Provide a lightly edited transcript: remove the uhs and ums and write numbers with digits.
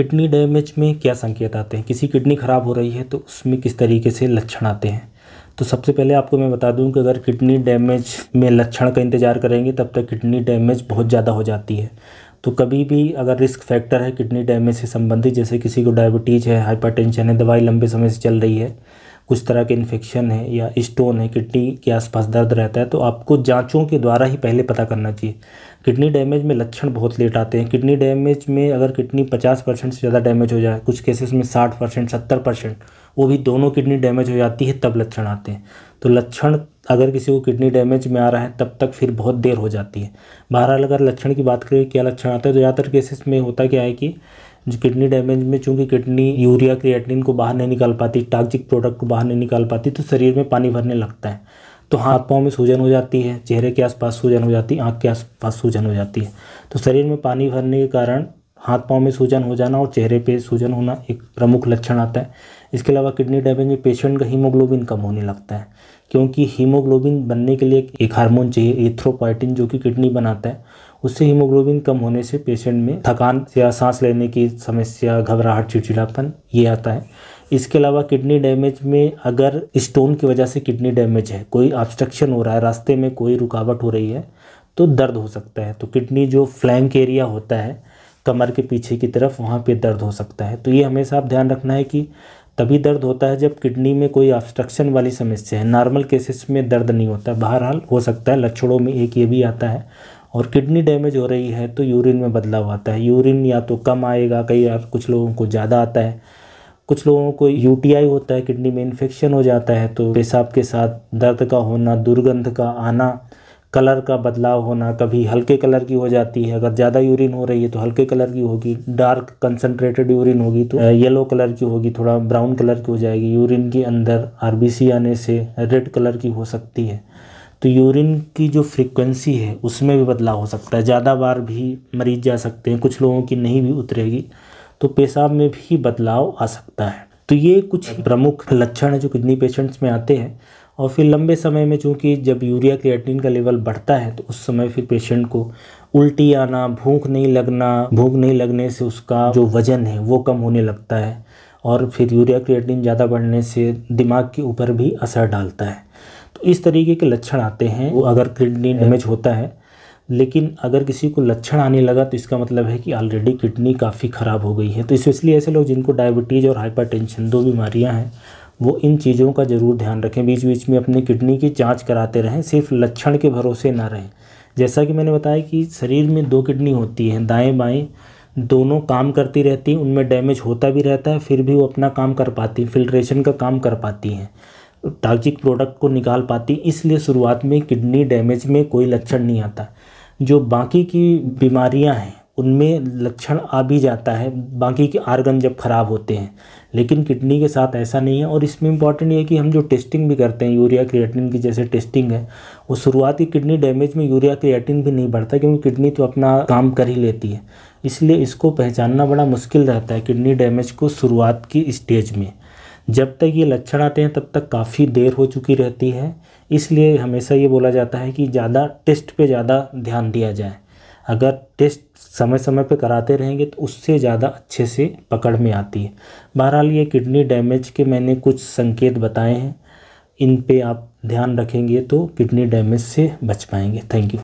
Kidney damage में क्या संकेत आते हैं, किसी किडनी ख़राब हो रही है तो उसमें किस तरीके से लक्षण आते हैं। तो सबसे पहले आपको मैं बता दूं कि अगर किडनी डैमेज में लक्षण का इंतज़ार करेंगे तब तक किडनी डैमेज बहुत ज़्यादा हो जाती है। तो कभी भी अगर रिस्क फैक्टर है किडनी डैमेज से संबंधित, जैसे किसी को डायबिटीज़ है, हाइपरटेंशन है, दवाई लंबे समय से चल रही है, कुछ तरह के इन्फेक्शन है या स्टोन है, किडनी के आसपास दर्द रहता है, तो आपको जांचों के द्वारा ही पहले पता करना चाहिए। किडनी डैमेज में लक्षण बहुत लेट आते हैं। किडनी डैमेज में अगर किडनी 50% से ज़्यादा डैमेज हो जाए, कुछ केसेस में 60%, 70%, वो भी दोनों किडनी डैमेज हो जाती है, तब लक्षण आते हैं। तो लक्षण अगर किसी को किडनी डैमेज में आ रहा है तब तक फिर बहुत देर हो जाती है। बहरहाल अगर लक्षण की बात करें क्या लक्षण आता है, तो ज़्यादातर केसेस में होता क्या है कि जो किडनी डैमेज में चूँकि किडनी यूरिया क्रिएटिनिन को बाहर नहीं निकाल पाती, टॉक्सिक प्रोडक्ट को बाहर नहीं निकाल पाती, तो शरीर में पानी भरने लगता है, तो हाथ पाँव में सूजन हो जाती है, चेहरे के आसपास सूजन हो जाती है, आँख के आसपास सूजन हो जाती है। तो शरीर में पानी भरने के कारण हाथ पाँव में सूजन हो जाना और चेहरे पे सूजन होना एक प्रमुख लक्षण आता है। इसके अलावा किडनी डैमेज में पेशेंट का हीमोग्लोबिन कम होने लगता है, क्योंकि हीमोग्लोबिन बनने के लिए एक हार्मोन चाहिए एथ्रोपोएटिन, जो कि किडनी बनाता है। उससे हीमोग्लोबिन कम होने से पेशेंट में थकान या सांस लेने की समस्या, घबराहट, चिड़चिड़ापन ये आता है। इसके अलावा किडनी डैमेज में अगर स्टोन की वजह से किडनी डैमेज है, कोई ऑब्स्ट्रक्शन हो रहा है, रास्ते में कोई रुकावट हो रही है, तो दर्द हो सकता है। तो किडनी जो फ्लैंक एरिया होता है कमर के पीछे की तरफ, वहाँ पे दर्द हो सकता है। तो ये हमेशा आप ध्यान रखना है कि तभी दर्द होता है जब किडनी में कोई ऑब्स्ट्रक्शन वाली समस्या है। नॉर्मल केसेस में दर्द नहीं होता। बहरहाल हो सकता है लक्षणों में एक ये भी आता है। और किडनी डैमेज हो रही है तो यूरिन में बदलाव आता है। यूरिन या तो कम आएगा, कई बार कुछ लोगों को ज़्यादा आता है, कुछ लोगों को यूटीआई होता है, किडनी में इन्फेक्शन हो जाता है, तो पेशाब के साथ दर्द का होना, दुर्गंध का आना, कलर का बदलाव होना, कभी हल्के कलर की हो जाती है, अगर ज़्यादा यूरिन हो रही है तो हल्के कलर की होगी, डार्क कंसनट्रेटेड यूरिन होगी तो येलो कलर की होगी, थोड़ा ब्राउन कलर की हो जाएगी, यूरिन के अंदर आरबीसी आने से रेड कलर की हो सकती है। तो यूरिन की जो फ्रीक्वेंसी है उसमें भी बदलाव हो सकता है, ज़्यादा बार भी मरीज जा सकते हैं, कुछ लोगों की नहीं भी उतरेगी, तो पेशाब में भी बदलाव आ सकता है। तो ये कुछ प्रमुख लक्षण है जो किडनी पेशेंट्स में आते हैं। और फिर लंबे समय में चूँकि जब यूरिया क्रिएटिनिन का लेवल बढ़ता है तो उस समय फिर पेशेंट को उल्टी आना, भूख नहीं लगना, भूख नहीं लगने से उसका जो वज़न है वो कम होने लगता है, और फिर यूरिया क्रिएटिनिन ज़्यादा बढ़ने से दिमाग के ऊपर भी असर डालता है। तो इस तरीके के लक्षण आते हैं वो अगर किडनी डैमेज होता है। लेकिन अगर किसी को लक्षण आने लगा तो इसका मतलब है कि ऑलरेडी किडनी काफ़ी ख़राब हो गई है। तो स्पेशली ऐसे लोग जिनको डायबिटीज़ और हाइपरटेंशन दो बीमारियां हैं, वो इन चीज़ों का ज़रूर ध्यान रखें। बीच बीच में अपनी किडनी की जांच कराते रहें, सिर्फ लक्षण के भरोसे ना रहें। जैसा कि मैंने बताया कि शरीर में दो किडनी होती हैं, दाएँ बाएँ दोनों काम करती रहती हैं, उनमें डैमेज होता भी रहता है, फिर भी वो अपना काम कर पाती हैं, फिल्ट्रेशन का काम कर पाती हैं, टॉक्सिक प्रोडक्ट को निकाल पाती। इसलिए शुरुआत में किडनी डैमेज में कोई लक्षण नहीं आता। जो बाकी की बीमारियां हैं उनमें लक्षण आ भी जाता है, बाकी के आर्गन जब ख़राब होते हैं, लेकिन किडनी के साथ ऐसा नहीं है। और इसमें इम्पॉर्टेंट ये है कि हम जो टेस्टिंग भी करते हैं, यूरिया क्रिएटिनिन की जैसे टेस्टिंग है, वो शुरुआती किडनी डैमेज में यूरिया क्रिएटिनिन भी नहीं बढ़ता, क्योंकि किडनी तो अपना काम कर ही लेती है, इसलिए इसको पहचानना बड़ा मुश्किल रहता है किडनी डैमेज को शुरुआत की स्टेज में। जब तक ये लक्षण आते हैं तब तक काफ़ी देर हो चुकी रहती है। इसलिए हमेशा ये बोला जाता है कि ज़्यादा टेस्ट पे ज़्यादा ध्यान दिया जाए। अगर टेस्ट समय समय पे कराते रहेंगे तो उससे ज़्यादा अच्छे से पकड़ में आती है। बहरहाल ये किडनी डैमेज के मैंने कुछ संकेत बताए हैं, इन पे आप ध्यान रखेंगे तो किडनी डैमेज से बच पाएंगे। Thank you.